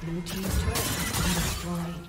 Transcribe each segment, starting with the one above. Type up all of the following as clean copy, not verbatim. Blue team's turret has been destroyed.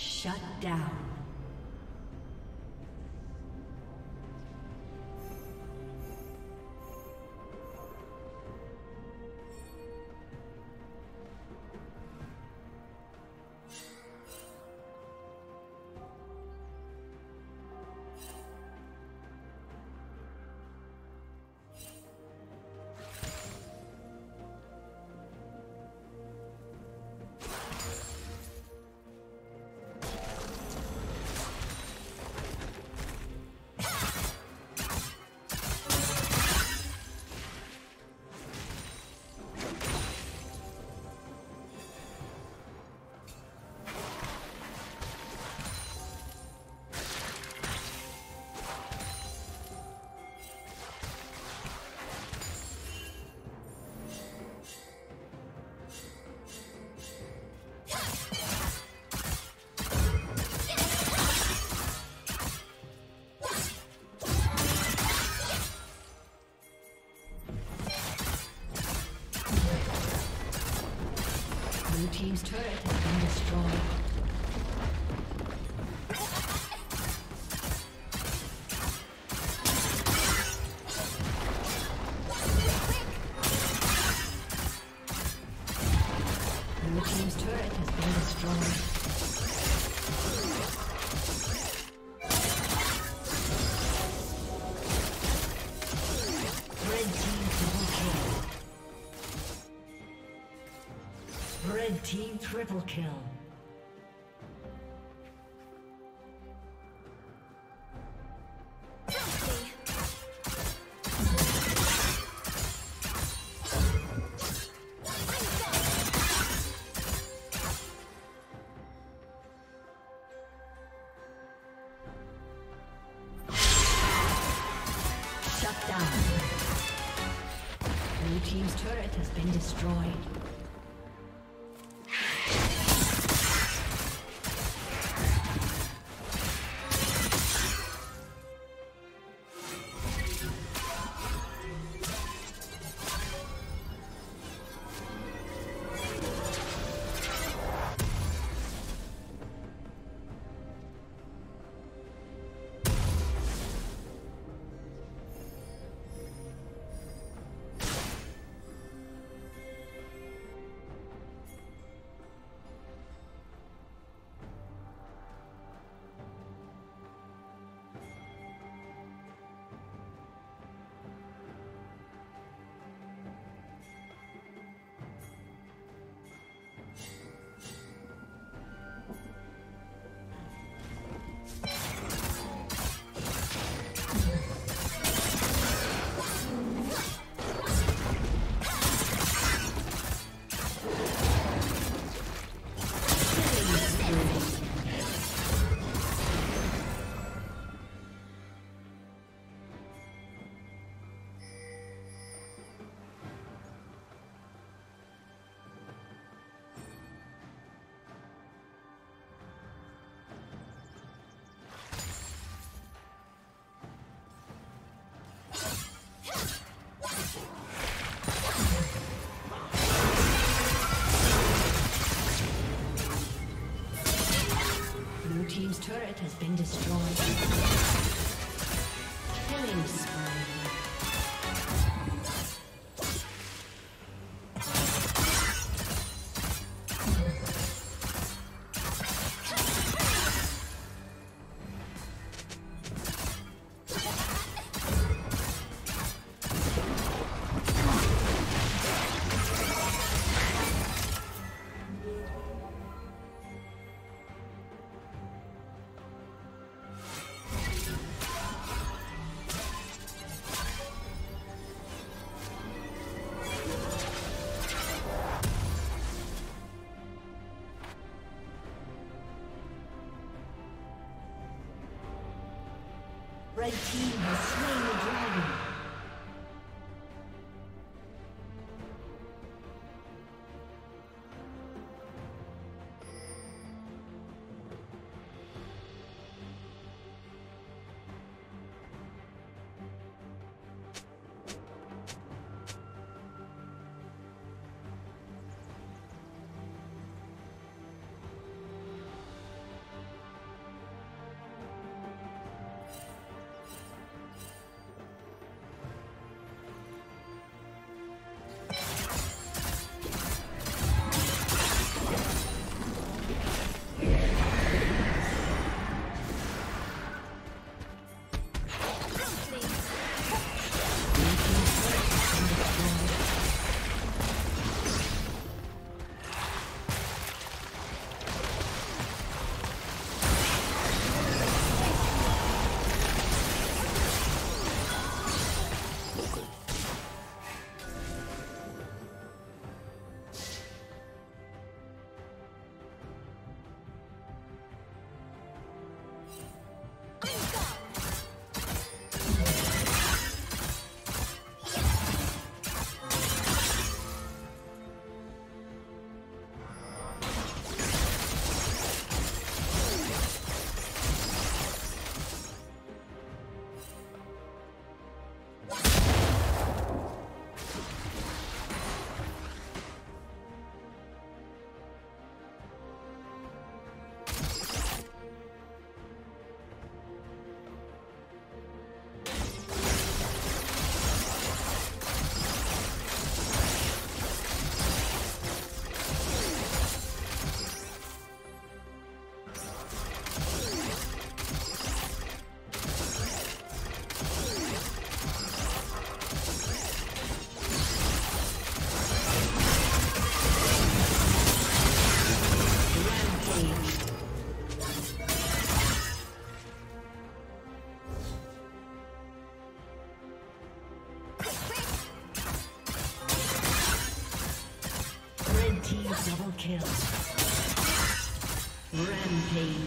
Shut down. team's turret has been destroyed. Team triple kill. Shut down. Blue team's turret has been destroyed. Turret has been destroyed. Killing Red team has slain the dragon. Rampage.